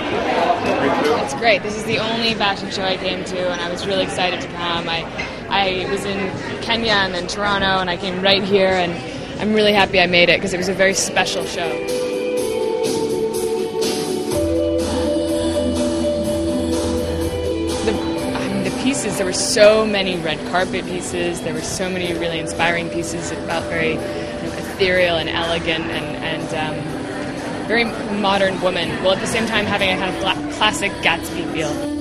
It's great. This is the only fashion show I came to, and I was really excited to come. I was in Kenya and then Toronto, and I came right here, and I'm really happy I made it because it was a very special show. There were so many red carpet pieces, there were so many really inspiring pieces. It felt very ethereal and elegant and very modern woman, while at the same time having a kind of classic Gatsby feel.